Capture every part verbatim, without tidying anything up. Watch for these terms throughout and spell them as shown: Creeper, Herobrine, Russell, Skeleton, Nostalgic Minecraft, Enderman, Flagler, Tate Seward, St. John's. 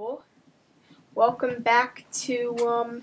people. Welcome back to um,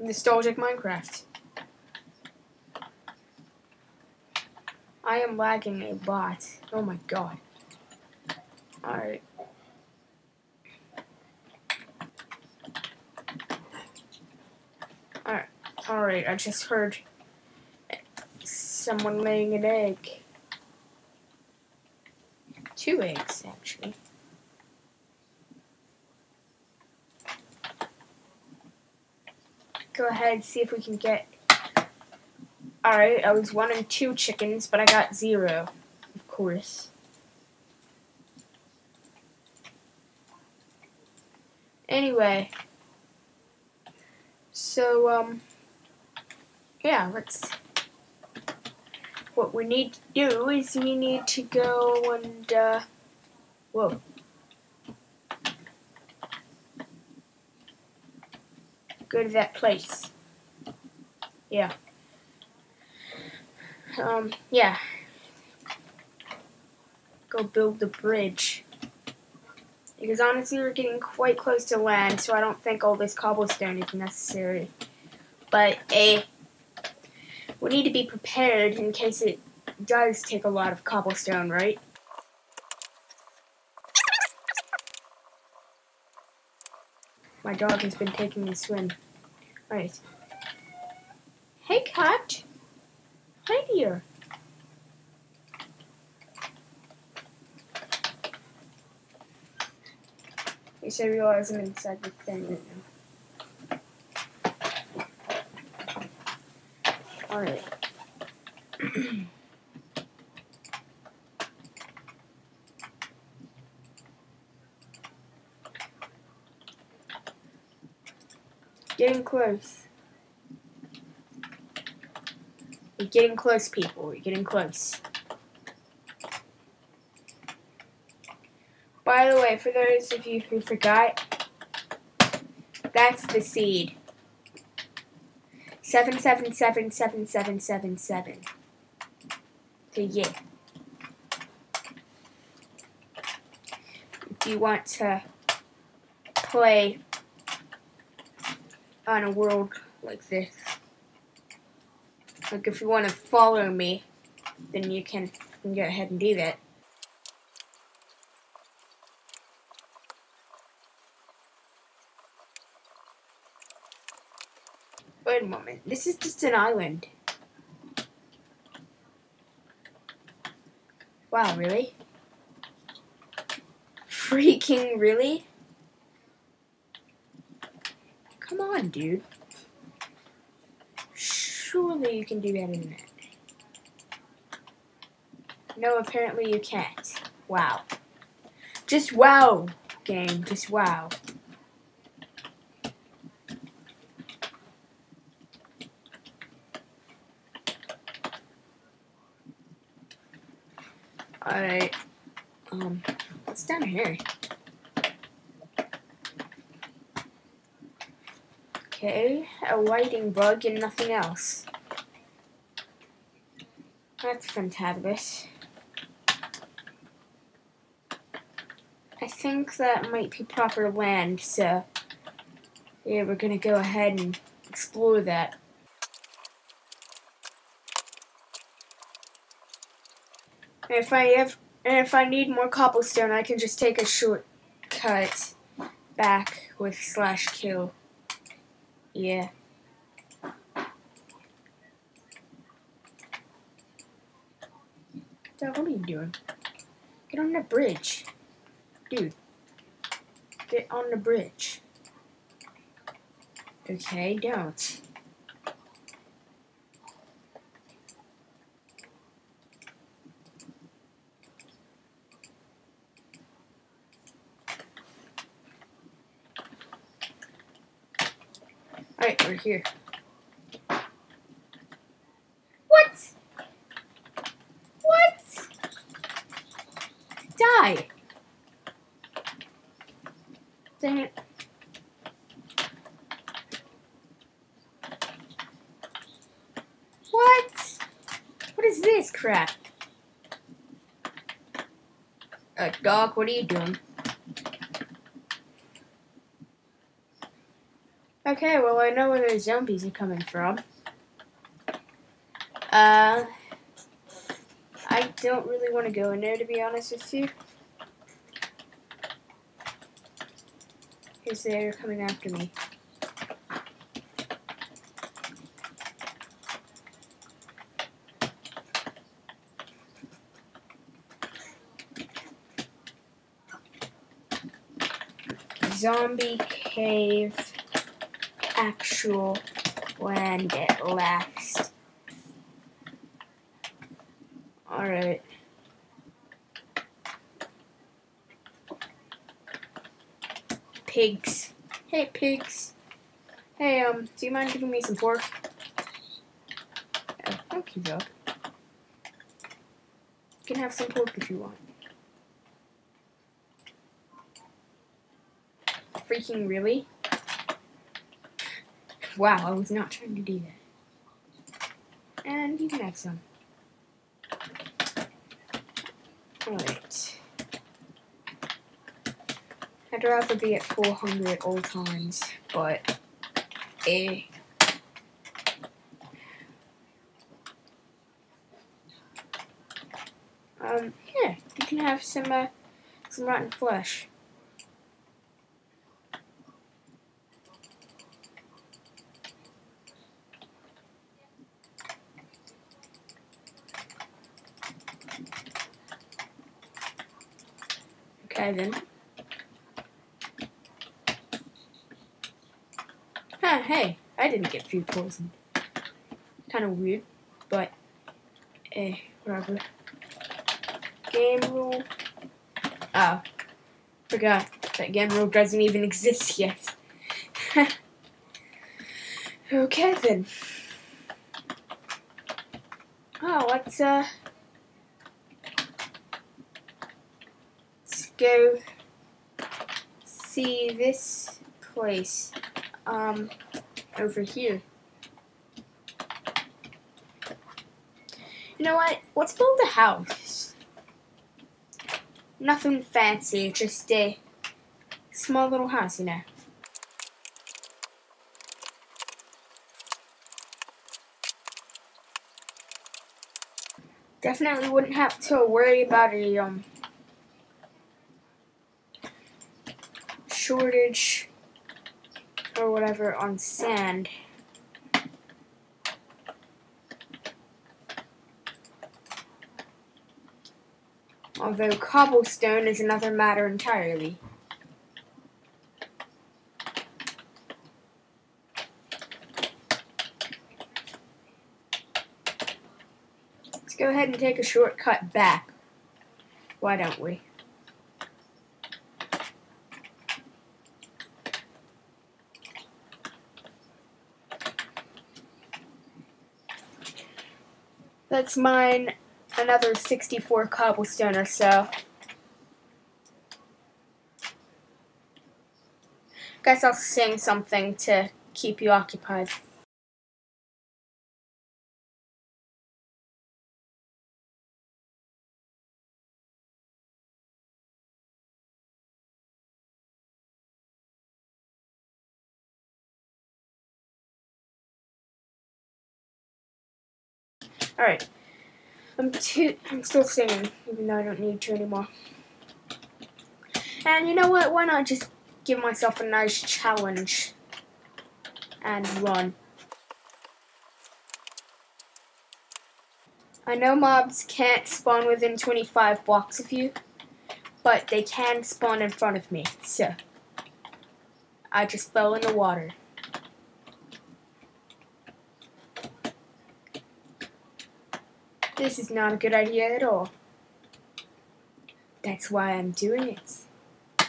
Nostalgic Minecraft. I am lagging a lot. Oh my god. Alright. Alright, alright, I just heard someone laying an egg. Two eggs, actually. Go ahead and see if we can get... Alright, I was wanting two chickens, but I got zero, of course. Anyway. So, um... yeah, let's... What we need to do is we need to go and, uh, whoa. Go to that place. Yeah. Um, yeah. Go build the bridge. Because honestly, we're getting quite close to land, so I don't think all this cobblestone is necessary. But, eh. We need to be prepared in case it does take a lot of cobblestone, right? My dog has been taking a swim. Alright. Hey, cat. Hi, dear. You should realize I'm inside the thing right now. Alright. Getting close. We're getting close, people. We're getting close. By the way, for those of you who forgot, that's the seed. Seven seven seven seven seven seven seven. So yeah. If you want to play on a world like this, like if you want to follow me, then you can, you can go ahead and do that. Wait a moment, this is just an island. Wow, really? Freaking really? Come on, dude. Surely you can do better than that. No, apparently you can't. Wow. Just wow, game. Just wow. Alright, um, what's down here? Okay, a lightning bug and nothing else. That's fantabulous. I think that might be proper land, so yeah, we're gonna go ahead and explore that. And if I have, and if I need more cobblestone, I can just take a shortcut back with slash kill. Yeah. Dad, what are you doing? Get on the bridge, dude. Get on the bridge. Okay, don't. Alright, we're here. What? What? Die! Dang it. What? What is this crap? Uh, dog, what are you doing? Okay, well, I know where those zombies are coming from. Uh, I don't really want to go in there, to be honest with you. Because they're coming after me. Zombie cave, actual land at last. Alright. Pigs. Hey, pigs. Hey, um, do you mind giving me some pork? Oh, thank you, dog. You can have some pork if you want. Freaking really? Wow, I was not trying to do that. And you can have some. Alright. I'd rather be at full hunger at all times, but eh. Um, yeah, you can have some, uh, some rotten flesh. Then. Huh, hey, I didn't get food poisoned. Kind of weird, but eh, whatever. Game rule. Oh, forgot that game rule doesn't even exist yet. Okay then. Oh, let's uh. go see this place um over here. You know what? Let's build a house. Nothing fancy, just a small little house, you know. Definitely wouldn't have to worry about a um shortage or whatever on sand. Although cobblestone is another matter entirely. Let's go ahead and take a shortcut back. Why don't we? Let's mine another sixty-four cobblestone or so. Guess I'll sing something to keep you occupied. Alright, I'm too, I'm still singing, even though I don't need to anymore. And you know what, why not just give myself a nice challenge and run. I know mobs can't spawn within twenty-five blocks of you, but they can spawn in front of me, so I just fell in the water. This is not a good idea at all. That's why I'm doing it.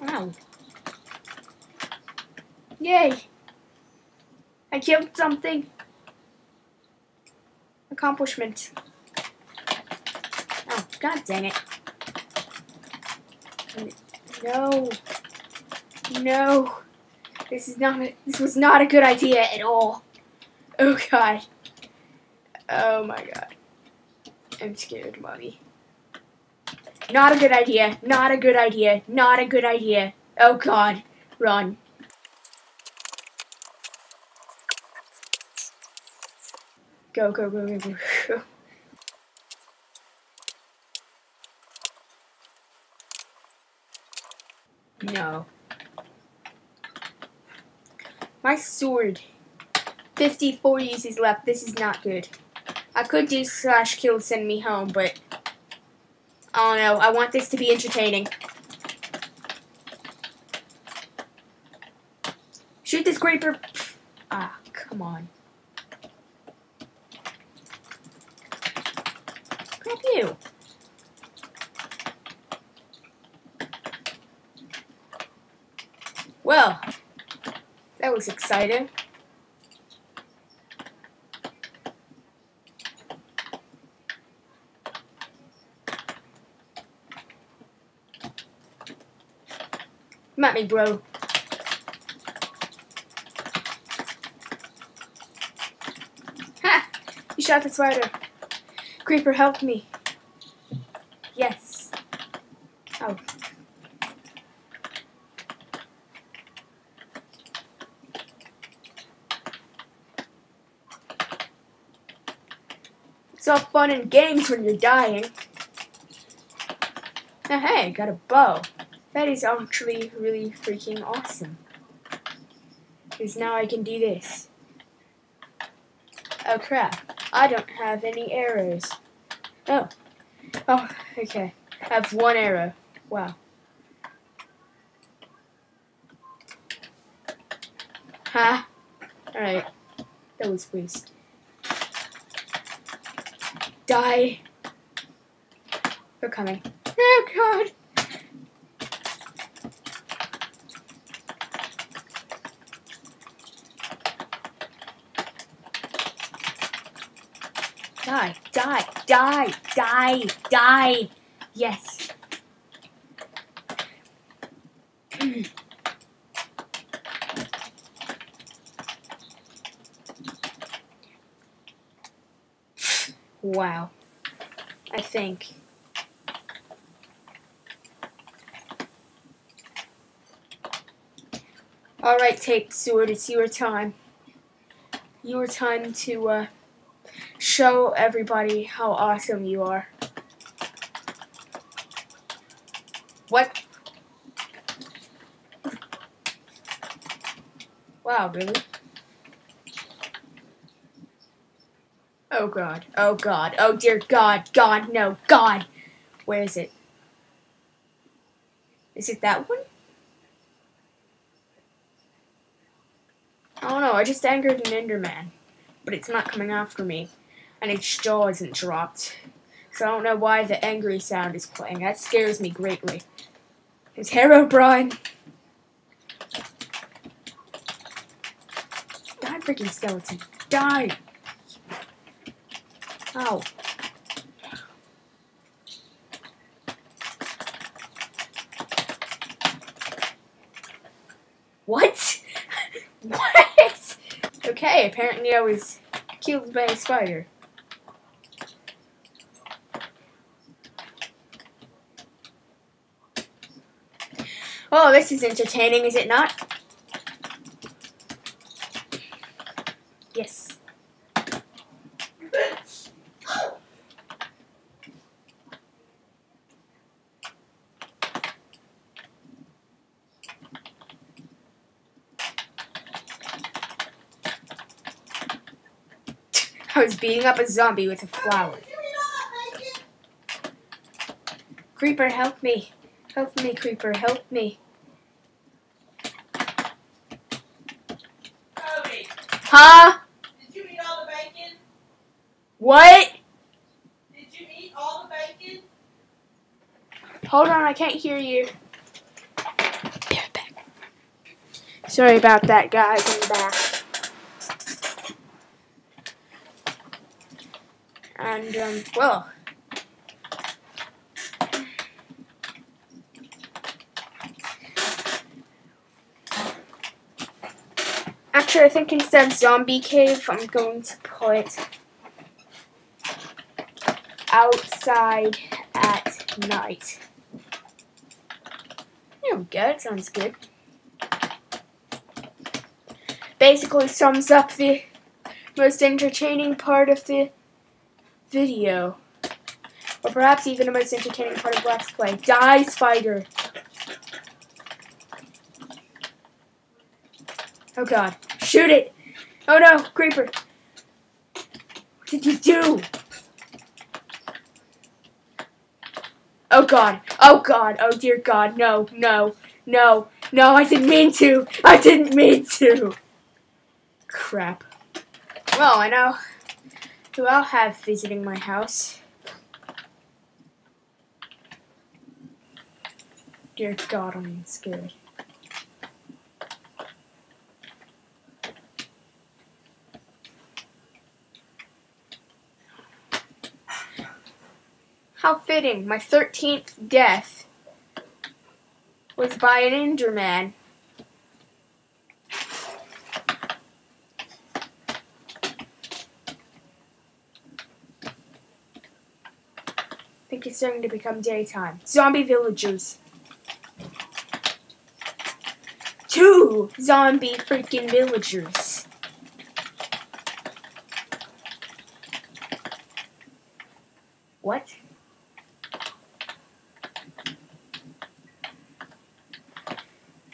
Wow. Yay! I killed something. Accomplishment. Oh, god dang it. No. No. This is not. A, this was not a good idea at all. Oh god. Oh my god. I'm scared, mommy. Not a good idea. Not a good idea. Not a good idea. Oh god. Run. Go, go, go, go, go, go. No. My sword. fifty-four uses left. This is not good. I could do slash kill send me home, but I don't know. I want this to be entertaining. Shoot this creeper. Ah, come on. Crap you. Well, that was exciting. Come at me, bro. Ha! You shot the spider. Creeper, help me. Yes. Oh. It's all fun and games when you're dying. Now, hey, got a bow. That is actually really freaking awesome. Because now I can do this. Oh crap, I don't have any arrows. Oh. Oh, okay. I have one arrow. Wow. Huh? Alright. That was waste. Die. They're coming. Oh god. Die, die, die, die, die. Yes. Wow. I think. All right, Tate Seward, it's your time. Your time to uh show everybody how awesome you are. What? Wow, really? Oh god, oh god, oh dear god, god, no, god! Where is it? Is it that one? I don't know, I just angered an Enderman, but it's not coming after me. And its jaw isn't dropped. So I don't know why the angry sound is playing. That scares me greatly. It's Herobrine! Die, freaking skeleton. Die! Ow. What? What? Okay, apparently I was killed by a spider. Oh, this is entertaining, is it not? Yes. I was beating up a zombie with a flower. Creeper, help me. Help me, Creeper, help me. Cody, huh? Did you eat all the bacon? What? Did you eat all the bacon? Hold on, I can't hear you. They're back. Sorry about that, guys. I'm back. And, um, well. structure, I think instead of zombie cave, I'm going to put outside at night. There we go, it sounds good. Basically sums up the most entertaining part of the video. Or perhaps even the most entertaining part of Let's Play. Die, spider! Oh god. Shoot it! Oh no, creeper! What did you do? Oh god. Oh god. Oh dear god. No, no, no, no, I didn't mean to! I didn't mean to! Crap. Well, I know who I'll have visiting my house. Dear God, I'm scared. How fitting, my thirteenth death was by an Enderman. I think it's starting to become daytime. Zombie villagers. Two zombie freaking villagers. What?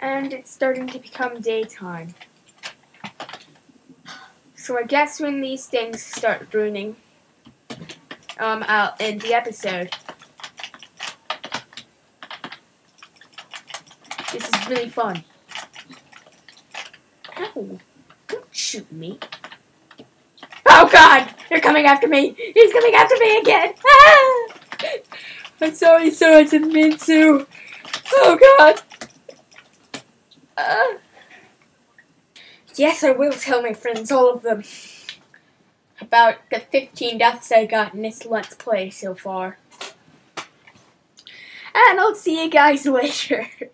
And it's starting to become daytime. So I guess when these things start ruining, um, I'll end the episode. This is really fun. Ow! Don't shoot me. Oh god! They're coming after me! He's coming after me again! Ah! I'm sorry, sir, I didn't mean to. Oh god! Uh. Yes, I will tell my friends, all of them, about the fifteen deaths I got in this Let's Play so far. And I'll see you guys later.